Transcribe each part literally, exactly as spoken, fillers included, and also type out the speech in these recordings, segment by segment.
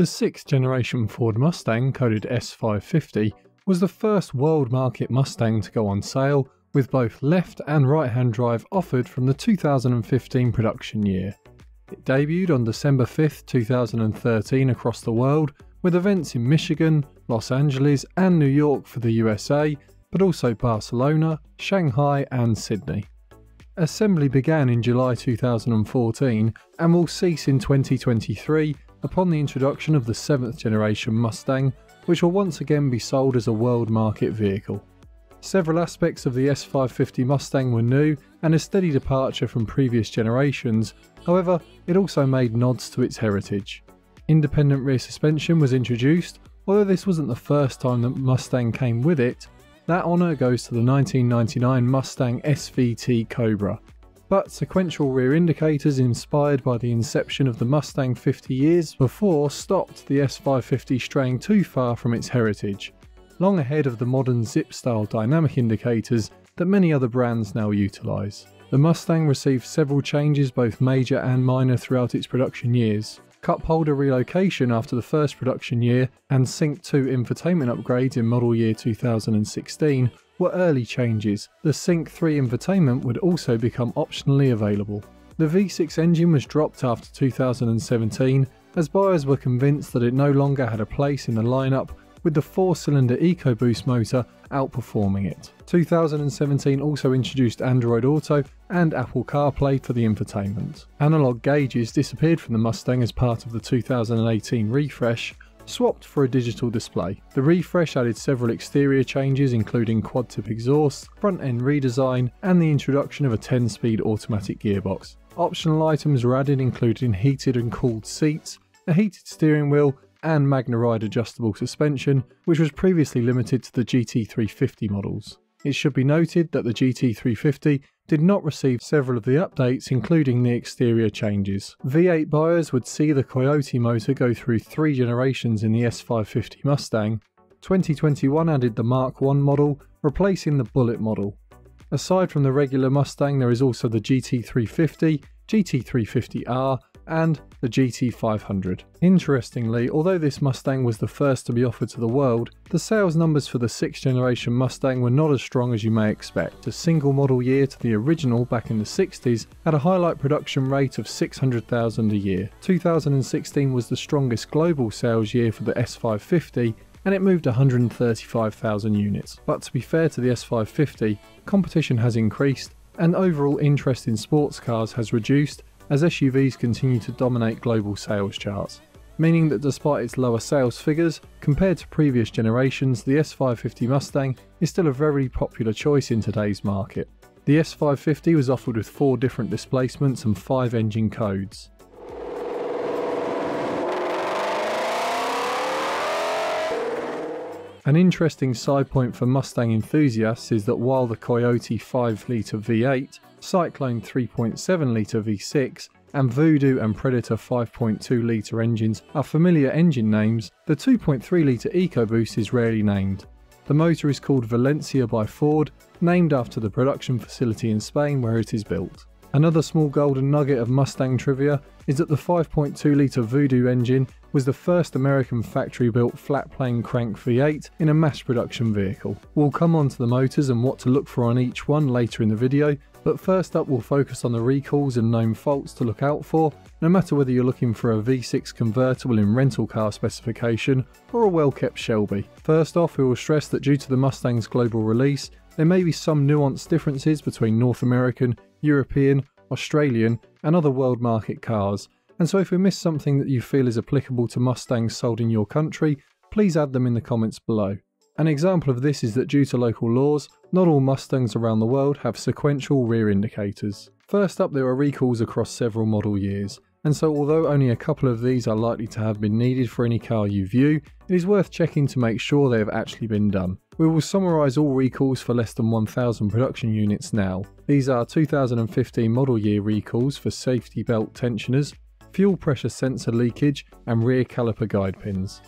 The sixth generation Ford Mustang, coded S five fifty, was the first world market Mustang to go on sale, with both left and right hand drive offered from the two thousand fifteen production year. It debuted on December fifth two thousand thirteen across the world, with events in Michigan, Los Angeles and New York for the U S A, but also Barcelona, Shanghai and Sydney. Assembly began in July two thousand fourteen and will cease in twenty twenty-three upon the introduction of the seventh generation Mustang, which will once again be sold as a world market vehicle. Several aspects of the S five fifty Mustang were new and a steady departure from previous generations, however it also made nods to its heritage. Independent rear suspension was introduced, although this wasn't the first time that Mustang came with it. That honour goes to the nineteen ninety-nine Mustang S V T Cobra. But sequential rear indicators inspired by the inception of the Mustang fifty years before stopped the S five fifty straying too far from its heritage, long ahead of the modern zip-style dynamic indicators that many other brands now utilise. The Mustang received several changes, both major and minor, throughout its production years. Cup holder relocation after the first production year and SYNC two infotainment upgrades in model year two thousand sixteen were early changes. The SYNC three infotainment would also become optionally available. The V six engine was dropped after two thousand seventeen as buyers were convinced that it no longer had a place in the lineup, with the four-cylinder EcoBoost motor outperforming it. two thousand seventeen also introduced Android Auto and Apple CarPlay to the infotainment. Analog gauges disappeared from the Mustang as part of the two thousand eighteen refresh, swapped for a digital display. The refresh added several exterior changes, including quad-tip exhaust, front-end redesign, and the introduction of a ten-speed automatic gearbox. Optional items were added, including heated and cooled seats, a heated steering wheel, and MagneRide adjustable suspension, which was previously limited to the G T three fifty models. It should be noted that the G T three fifty did not receive several of the updates, including the exterior changes. V eight buyers would see the Coyote motor go through three generations in the S five fifty Mustang. twenty twenty-one added the Mark one model, replacing the Bullitt model. Aside from the regular Mustang, there is also the G T three fifty, G T three fifty R, and the G T five hundred. Interestingly, although this Mustang was the first to be offered to the world, the sales numbers for the sixth generation Mustang were not as strong as you may expect. A single model year to the original back in the sixties had a highlight production rate of six hundred thousand a year. two thousand sixteen was the strongest global sales year for the S five fifty, and it moved one hundred thirty-five thousand units. But to be fair to the S five fifty, competition has increased and overall interest in sports cars has reduced as S U Vs continue to dominate global sales charts, meaning that despite its lower sales figures compared to previous generations, the S five fifty Mustang is still a very popular choice in today's market. The S five fifty was offered with four different displacements and five engine codes. An interesting side point for Mustang enthusiasts is that while the Coyote five litre V eight, Cyclone three point seven litre V six, and Voodoo and Predator five point two litre engines are familiar engine names, the two point three litre EcoBoost is rarely named. The motor is called Valencia by Ford, named after the production facility in Spain where it is built. Another small golden nugget of Mustang trivia is that the five point two litre Voodoo engine was the first American factory-built flat-plane crank V eight in a mass production vehicle. We'll come on to the motors and what to look for on each one later in the video, but first up we'll focus on the recalls and known faults to look out for, no matter whether you're looking for a V six convertible in rental car specification or a well-kept Shelby. First off, we will stress that due to the Mustang's global release, there may be some nuanced differences between North American, European, Australian and other world market cars, and so if we miss something that you feel is applicable to Mustangs sold in your country, please add them in the comments below. An example of this is that due to local laws, not all Mustangs around the world have sequential rear indicators. First up, there are recalls across several model years, and so although only a couple of these are likely to have been needed for any car you view, it is worth checking to make sure they have actually been done. We will summarise all recalls for less than one thousand production units now. These are two thousand fifteen model year recalls for safety belt tensioners, fuel pressure sensor leakage and rear caliper guide pins.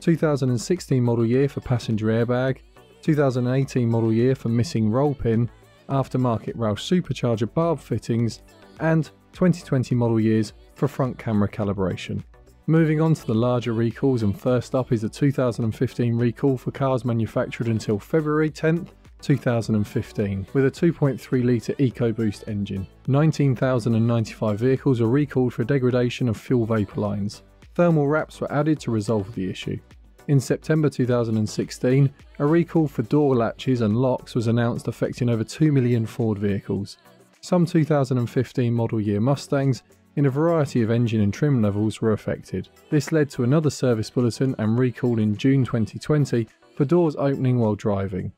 two thousand sixteen model year for passenger airbag, two thousand eighteen model year for missing roll pin, aftermarket Roush supercharger barb fittings and twenty twenty model years for front camera calibration. Moving on to the larger recalls, and first up is a two thousand fifteen recall for cars manufactured until February tenth, two thousand fifteen with a two point three litre EcoBoost engine. nineteen thousand ninety-five vehicles are recalled for degradation of fuel vapour lines. Thermal wraps were added to resolve the issue. In September two thousand sixteen, a recall for door latches and locks was announced affecting over two million Ford vehicles. Some two thousand fifteen model year Mustangs in a variety of engine and trim levels were affected. This led to another service bulletin and recall in June twenty twenty for doors opening while driving,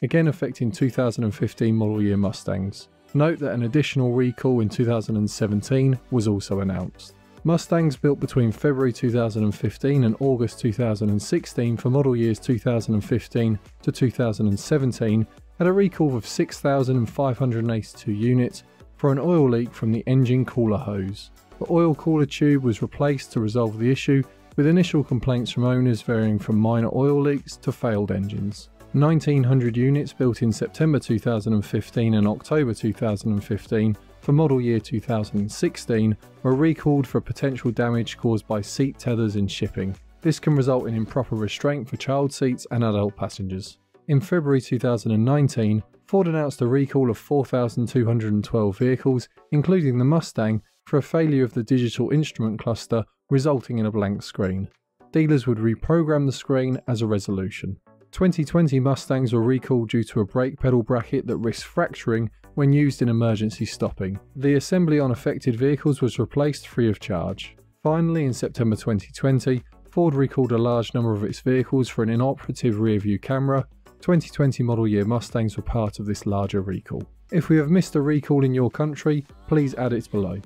again affecting two thousand fifteen model year Mustangs. Note that an additional recall in two thousand seventeen was also announced. Mustangs built between February two thousand fifteen and August two thousand sixteen for model years two thousand fifteen to two thousand seventeen had a recall of six thousand five hundred eighty-two units for an oil leak from the engine cooler hose. The oil cooler tube was replaced to resolve the issue, with initial complaints from owners varying from minor oil leaks to failed engines. nineteen hundred units built in September two thousand fifteen and October two thousand fifteen for model year two thousand sixteen were recalled for potential damage caused by seat tethers in shipping. This can result in improper restraint for child seats and adult passengers. In February two thousand nineteen, Ford announced a recall of four thousand two hundred twelve vehicles, including the Mustang, for a failure of the digital instrument cluster, resulting in a blank screen. Dealers would reprogram the screen as a resolution. twenty twenty Mustangs were recalled due to a brake pedal bracket that risked fracturing when used in emergency stopping. The assembly on affected vehicles was replaced free of charge. Finally, in September twenty twenty, Ford recalled a large number of its vehicles for an inoperative rear-view camera. twenty twenty model year Mustangs were part of this larger recall. If we have missed a recall in your country, please add it below.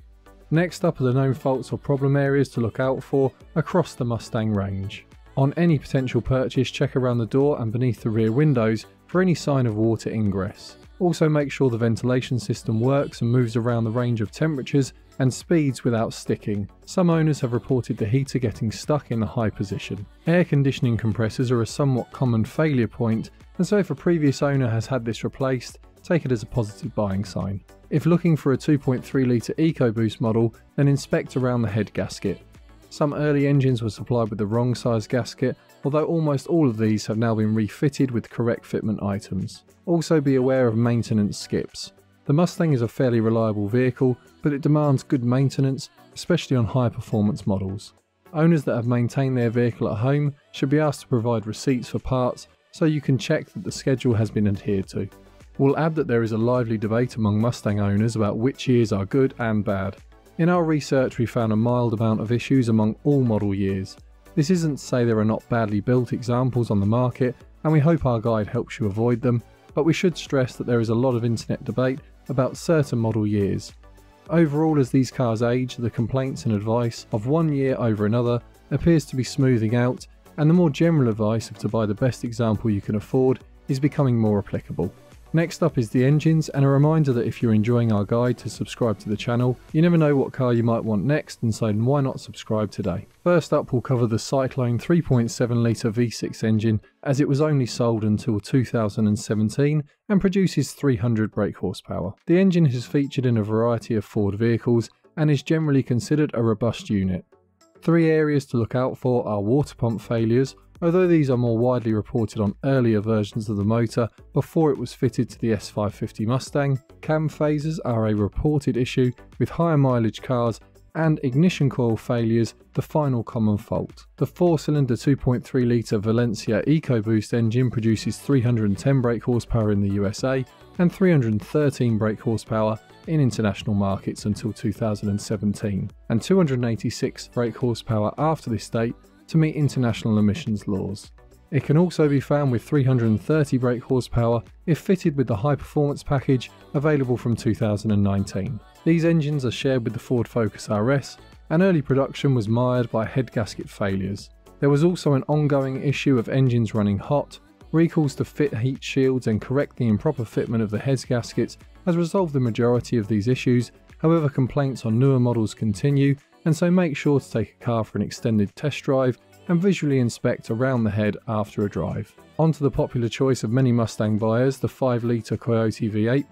Next up are the known faults or problem areas to look out for across the Mustang range. On any potential purchase, check around the door and beneath the rear windows for any sign of water ingress. Also make sure the ventilation system works and moves around the range of temperatures and speeds without sticking. Some owners have reported the heater getting stuck in the high position. Air conditioning compressors are a somewhat common failure point, and so if a previous owner has had this replaced, take it as a positive buying sign. If looking for a two point three litre EcoBoost model, then inspect around the head gasket. Some early engines were supplied with the wrong size gasket, although almost all of these have now been refitted with correct fitment items. Also be aware of maintenance skips. The Mustang is a fairly reliable vehicle, but it demands good maintenance, especially on high performance models. Owners that have maintained their vehicle at home should be asked to provide receipts for parts so you can check that the schedule has been adhered to. We'll add that there is a lively debate among Mustang owners about which years are good and bad. In our research, we found a mild amount of issues among all model years. This isn't to say there are not badly built examples on the market, and we hope our guide helps you avoid them, but we should stress that there is a lot of internet debate about certain model years. Overall, as these cars age, the complaints and advice of one year over another appears to be smoothing out, and the more general advice of to buy the best example you can afford is becoming more applicable. Next up is the engines, and a reminder that if you're enjoying our guide to subscribe to the channel. You never know what car you might want next, and so why not subscribe today. First up, we'll cover the Cyclone three point seven litre V six engine, as it was only sold until two thousand seventeen and produces three hundred brake horsepower. The engine is featured in a variety of Ford vehicles and is generally considered a robust unit. Three areas to look out for are water pump failures, although these are more widely reported on earlier versions of the motor before it was fitted to the S five fifty Mustang. Cam phasers are a reported issue with higher mileage cars, and ignition coil failures the final common fault. The four-cylinder two point three litre Valencia EcoBoost engine produces three hundred ten brake horsepower in the U S A and three hundred thirteen brake horsepower in international markets until two thousand seventeen, and two hundred eighty-six brake horsepower after this date to meet international emissions laws. It can also be found with three hundred thirty brake horsepower if fitted with the high performance package available from two thousand nineteen. These engines are shared with the Ford Focus R S, and early production was mired by head gasket failures. There was also an ongoing issue of engines running hot. Recalls to fit heat shields and correct the improper fitment of the head gaskets has resolved the majority of these issues. However, complaints on newer models continue, and so make sure to take a car for an extended test drive and visually inspect around the head after a drive. Onto the popular choice of many Mustang buyers, the five litre Coyote V eight.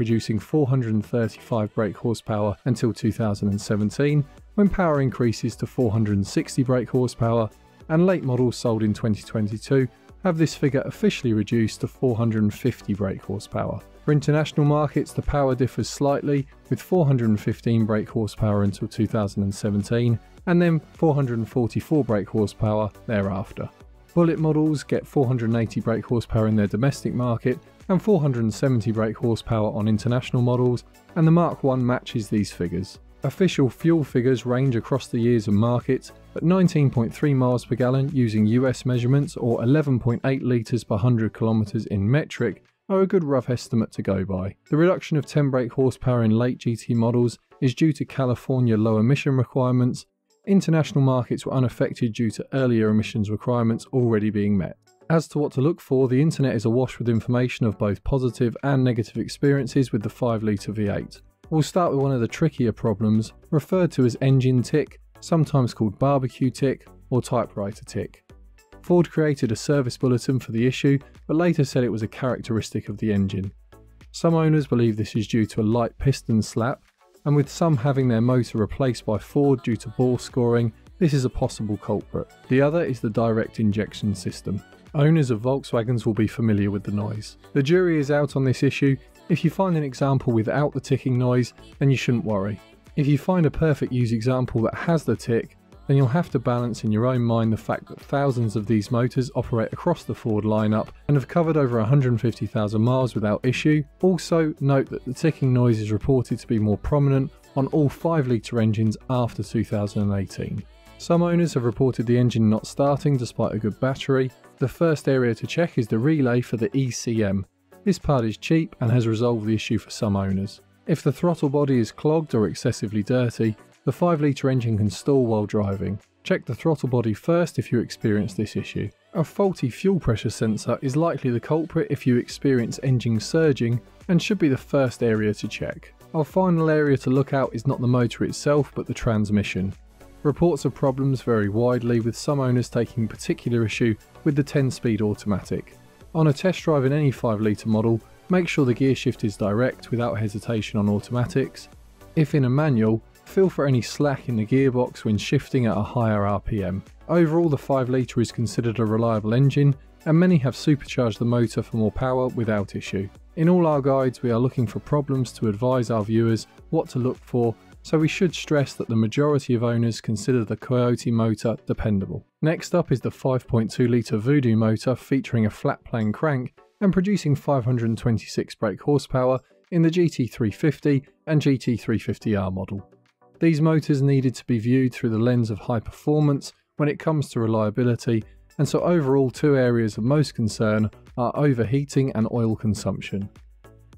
producing four hundred thirty-five brake horsepower until two thousand seventeen, when power increases to four hundred sixty brake horsepower, and late models sold in twenty twenty-two have this figure officially reduced to four hundred fifty brake horsepower. For international markets, the power differs slightly, with four hundred fifteen brake horsepower until two thousand seventeen, and then four hundred forty-four brake horsepower thereafter. Bullitt models get four hundred eighty brake horsepower in their domestic market and four hundred seventy brake horsepower on international models, and the Mark one matches these figures. Official fuel figures range across the years and markets, but nineteen point three miles per gallon using U S measurements or eleven point eight litres per one hundred kilometres in metric are a good rough estimate to go by. The reduction of ten brake horsepower in late G T models is due to California low emission requirements. International markets were unaffected due to earlier emissions requirements already being met. As to what to look for, the internet is awash with information of both positive and negative experiences with the five litre V eight. We'll start with one of the trickier problems, referred to as engine tick, sometimes called barbecue tick or typewriter tick. Ford created a service bulletin for the issue, but later said it was a characteristic of the engine. Some owners believe this is due to a light piston slap, and with some having their motor replaced by Ford due to bore scoring, this is a possible culprit. The other is the direct injection system. Owners of Volkswagens will be familiar with the noise. The jury is out on this issue. If you find an example without the ticking noise, then you shouldn't worry. If you find a perfect use example that has the tick, then you'll have to balance in your own mind the fact that thousands of these motors operate across the Ford lineup and have covered over one hundred fifty thousand miles without issue. Also, note that the ticking noise is reported to be more prominent on all five litre engines after two thousand eighteen. Some owners have reported the engine not starting despite a good battery. The first area to check is the relay for the E C M. This part is cheap and has resolved the issue for some owners. If the throttle body is clogged or excessively dirty, the five litre engine can stall while driving. Check the throttle body first if you experience this issue. A faulty fuel pressure sensor is likely the culprit if you experience engine surging and should be the first area to check. Our final area to look out is not the motor itself but the transmission. Reports of problems vary widely, with some owners taking particular issue with the ten speed automatic. On a test drive in any five litre model, make sure the gear shift is direct without hesitation on automatics. If in a manual, feel for any slack in the gearbox when shifting at a higher R P M. Overall, the five litre is considered a reliable engine, and many have supercharged the motor for more power without issue. In all our guides, we are looking for problems to advise our viewers what to look for, so we should stress that the majority of owners consider the Coyote motor dependable. Next up is the five point two litre Voodoo motor, featuring a flat plane crank and producing five hundred twenty-six brake horsepower in the G T three fifty and G T three fifty R model. These motors needed to be viewed through the lens of high performance when it comes to reliability, and so overall two areas of most concern are overheating and oil consumption.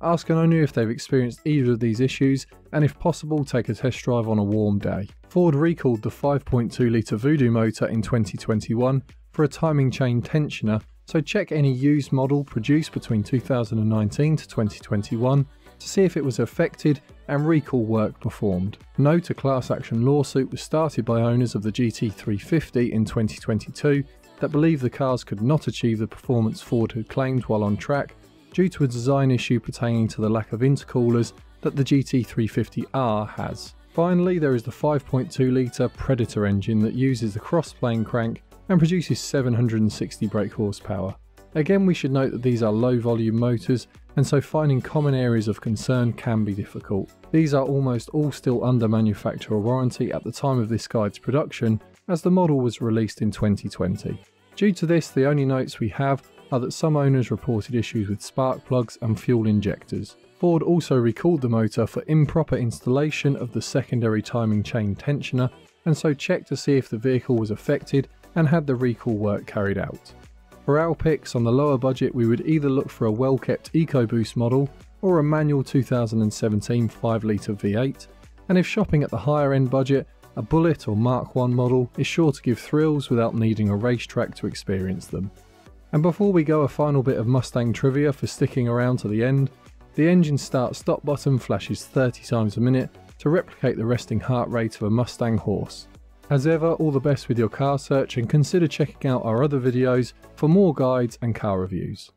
Ask an owner if they've experienced either of these issues, and if possible, take a test drive on a warm day. Ford recalled the five point two litre Voodoo motor in twenty twenty-one for a timing chain tensioner, so check any used model produced between two thousand nineteen to twenty twenty-one to see if it was affected and recall work performed. Note, a class action lawsuit was started by owners of the G T three fifty in twenty twenty-two that believed the cars could not achieve the performance Ford had claimed while on track, due to a design issue pertaining to the lack of intercoolers that the G T three fifty R has. Finally, there is the five point two litre Predator engine that uses the cross-plane crank and produces seven hundred sixty brake horsepower. Again, we should note that these are low-volume motors, and so finding common areas of concern can be difficult. These are almost all still under manufacturer warranty at the time of this guide's production, as the model was released in twenty twenty. Due to this, the only notes we have are that some owners reported issues with spark plugs and fuel injectors. Ford also recalled the motor for improper installation of the secondary timing chain tensioner, and so check to see if the vehicle was affected and had the recall work carried out. For our picks on the lower budget, we would either look for a well-kept EcoBoost model or a manual two thousand seventeen five litre V eight, and if shopping at the higher end budget, a Bullitt or Mark one model is sure to give thrills without needing a racetrack to experience them. And before we go, a final bit of Mustang trivia for sticking around to the end. The engine start stop button flashes thirty times a minute to replicate the resting heart rate of a Mustang horse. As ever, all the best with your car search, and consider checking out our other videos for more guides and car reviews.